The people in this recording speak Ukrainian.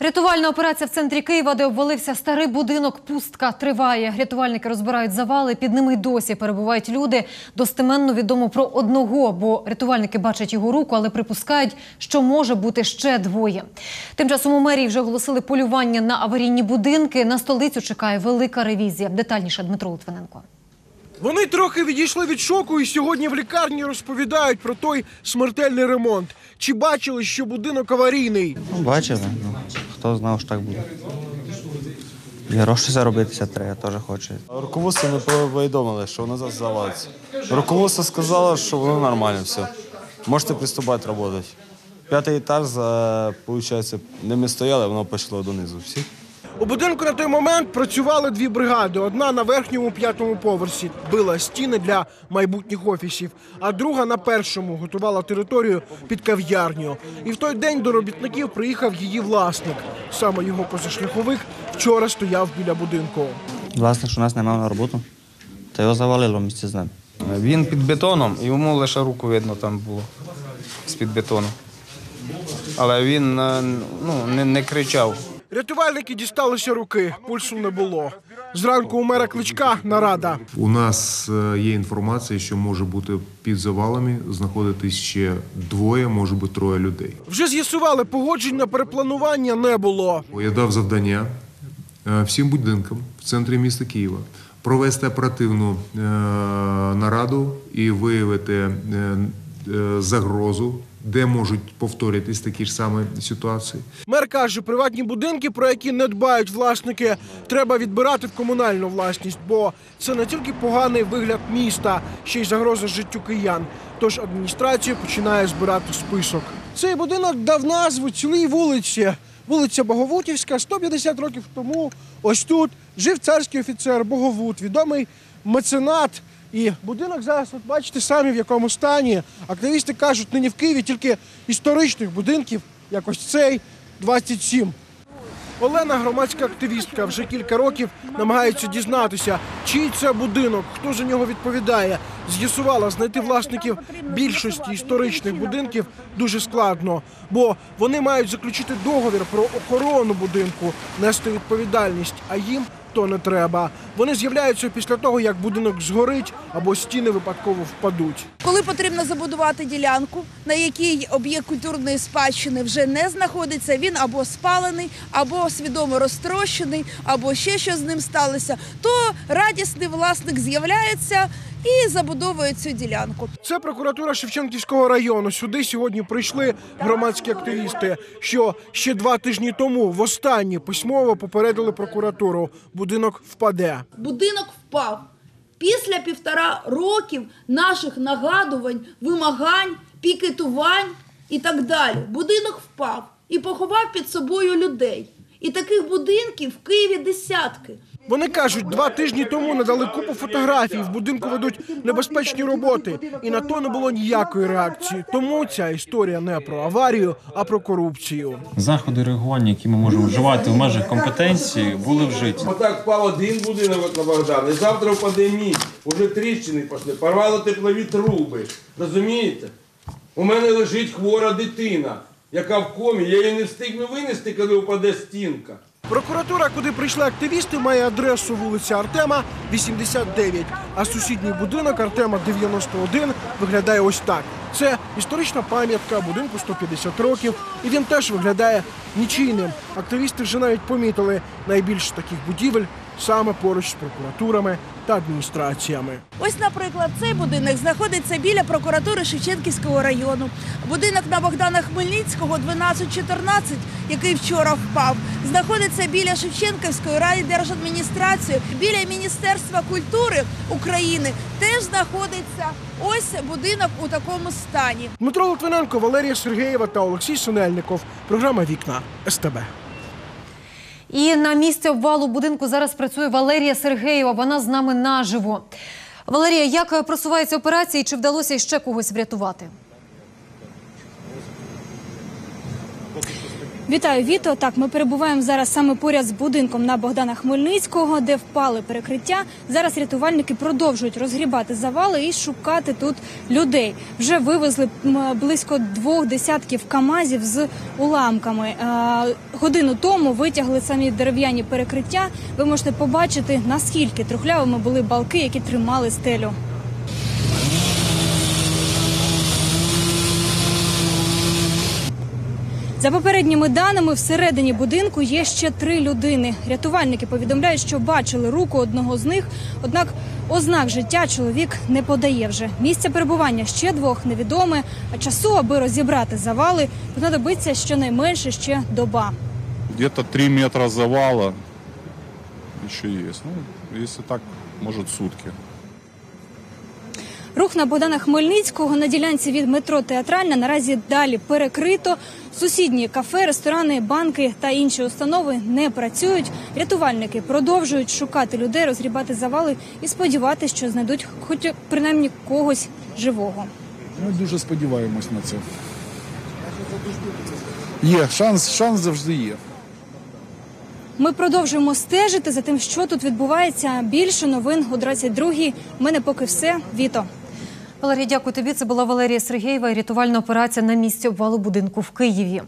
Рятувальна операція в центрі Києва, де обвалився старий будинок, пустка триває. Рятувальники розбирають завали, під ними й досі перебувають люди. Достеменно відомо про одного, бо рятувальники бачать його руку, але припускають, що може бути ще двоє. Тим часом у мерії вже оголосили полювання на аварійні будинки. На столицю чекає велика ревізія. Детальніше Дмитро Литвиненко. Вони трохи відійшли від шоку і сьогодні в лікарні розповідають про той смертельний ремонт. Чи бачили, що будинок аварійний? Бачили. Хто знав, що так буде. Гроші заробитися треба, я теж хочу. Руководство не повідомили, що воно завалиться. Руководство сказало, що воно нормально все. Можете приступати працювати. П'ятий етаж, виходить, не ми стояли, воно пішло донизу. Всі? У будинку на той момент працювали дві бригади. Одна на верхньому п'ятому поверсі била стіни для майбутніх офісів, а друга на першому готувала територію під кав'ярню. І в той день до робітників приїхав її власник. Саме його позашляховик вчора стояв біля будинку. Власник, що нас не мав на роботу, та його завалило місце з ним. Він під бетоном, йому лише руку видно там було з-під бетону. Але він не кричав. Рятувальники дісталися руки, пульсу не було. Зранку у мера Кличка нарада. У нас є інформація, що може бути під завалами, знаходитись ще двоє, може би троє людей. Вже з'ясували, погоджень на перепланування не було. Я дав завдання всім будинкам в центрі міста Києва провести оперативну нараду і виявити загрозу, де можуть повторитись такі ж самі ситуації. Мер каже, приватні будинки, про які не дбають власники, треба відбирати в комунальну власність, бо це не тільки поганий вигляд міста, ще й загроза життю киян. Тож адміністрація починає збирати список. Цей будинок дав назву цілій вулиці. Вулиця Боговутівська. 150 років тому ось тут жив царський офіцер Боговут, відомий меценат. І будинок зараз, от бачите самі, в якому стані. Активісти кажуть, нині в Києві тільки історичних будинків, як ось цей, 27. Олена, громадська активістка, вже кілька років намагається дізнатися, чий це будинок, хто за нього відповідає. З'ясувала, знайти власників більшості історичних будинків дуже складно, бо вони мають заключити договір про охорону будинку, нести відповідальність, а їм то не треба. Вони з'являються після того, як будинок згорить або стіни випадково впадуть. Коли потрібно забудувати ділянку, на якій об'єкт культурної спадщини вже не знаходиться, він або спалений, або свідомо розтрощений, або ще що з ним сталося, то радісний власник з'являється і забудовує цю ділянку. Це прокуратура Шевченківського району. Сюди сьогодні прийшли громадські активісти, що ще 2 тижні тому востаннє письмово попередили прокуратуру. Будинок впаде. Будинок впав. Після 1,5 року наших нагадувань, вимагань, пікетувань і так далі. Будинок впав і поховав під собою людей. І таких будинків в Києві десятки. Вони кажуть, 2 тижні тому надали купу фотографій, в будинку ведуть небезпечні роботи. І на то не було ніякої реакції. Тому ця історія не про аварію, а про корупцію. Заходи реагування, які ми можемо вживати в межах компетенції, були вжиті. Отак впав один будинок на Богдана, і завтра впаде мій. Уже тріщини пішли, порвало теплові труби. Розумієте? У мене лежить хвора дитина, яка в комі, я її не встигну винести, коли впаде стінка. Прокуратура, куди прийшли активісти, має адресу вулиця Артема, 89, а сусідній будинок Артема, 91, виглядає ось так. Це історична пам'ятка, будинку 150 років, і він теж виглядає нічийним. Активісти вже навіть помітили, найбільше таких будівель саме поруч з прокуратурами та адміністраціями. Ось, наприклад, цей будинок знаходиться біля прокуратури Шевченківського району. Будинок на Богдана Хмельницького, 12-14, який вчора впав, знаходиться біля Шевченківської райдержадміністрації, біля Міністерства культури України теж знаходиться ось будинок у такому стані. Дмитро Литвиненко, Валерія Сергеєва та Олексій Сунельников. Програма «Вікна. СТБ». І на місці обвалу будинку зараз працює Валерія Сергеєва. Вона з нами наживо. Валерія, як просувається операція і чи вдалося ще когось врятувати? Вітаю, Віто. Так, ми перебуваємо зараз саме поряд з будинком на Богдана Хмельницького, де впали перекриття. Зараз рятувальники продовжують розгрібати завали і шукати тут людей. Вже вивезли близько 2 десятків камазів з уламками. Годину тому витягли самі дерев'яні перекриття. Ви можете побачити, наскільки трухлявими були балки, які тримали стелю. За попередніми даними, всередині будинку є ще 3 людини. Рятувальники повідомляють, що бачили руку одного з них, однак ознак життя чоловік не подає вже. Місце перебування ще 2 невідоме, а часу, аби розібрати завали, знадобиться щонайменше ще доба. Десь 3 метри завала ще є. Ну, якщо так, може, сутки. Рух на Богдана Хмельницького на ділянці від метро «Театральна» наразі далі перекрито. Сусідні кафе, ресторани, банки та інші установи не працюють. Рятувальники продовжують шукати людей, розгрібати завали і сподіватися, що знайдуть хоч принаймні когось живого. Ми дуже сподіваємось на це. Є, шанс завжди є. Ми продовжуємо стежити за тим, що тут відбувається. Більше новин о 22-й. У мене поки все. Віто. Валерія, дякую тобі. Це була Валерія Сергеєва і рятувальна операція на місці обвалу будинку в Києві.